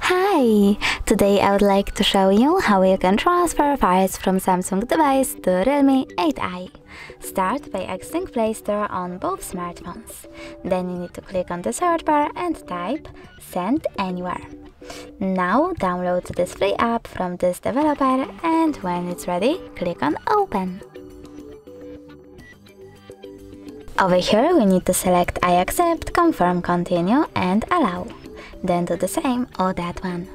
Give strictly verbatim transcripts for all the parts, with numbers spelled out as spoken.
Hi! Today I would like to show you how you can transfer files from Samsung device to Realme eight i. Start by accessing Play Store on both smartphones. Then you need to click on the search bar and type Send Anywhere. Now download this free app from this developer and when it's ready, click on Open. Over here we need to select I accept, confirm, continue and allow. Then do the same or that one.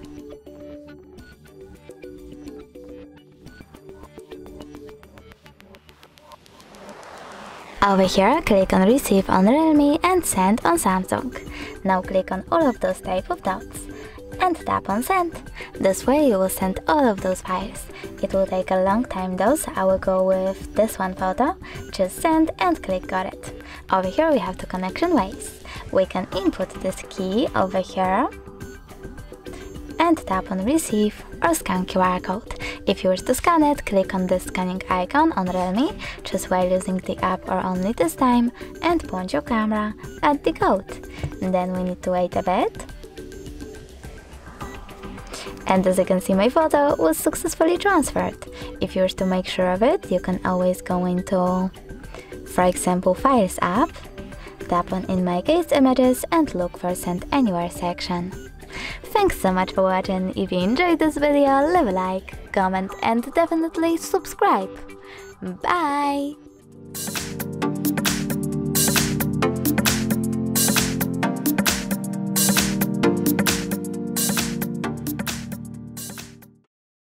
Over here click on receive on Realme and send on Samsung. Now click on all of those type of dots and tap on send. This way you will send all of those files. It will take a long time though, so I will go with this one photo, just send and click got it. Over here we have two connection ways. We can input this key over here and tap on receive or scan Q R code. If you wish to scan it, click on this scanning icon on Realme, choose while using the app or only this time and point your camera at the code. Then we need to wait a bit. And as you can see, my photo was successfully transferred. If you wish to make sure of it, you can always go into, for example, Files app, tap on In My Case Images and look for Send Anywhere section. Thanks so much for watching. If you enjoyed this video, leave a like, comment and definitely subscribe. Bye!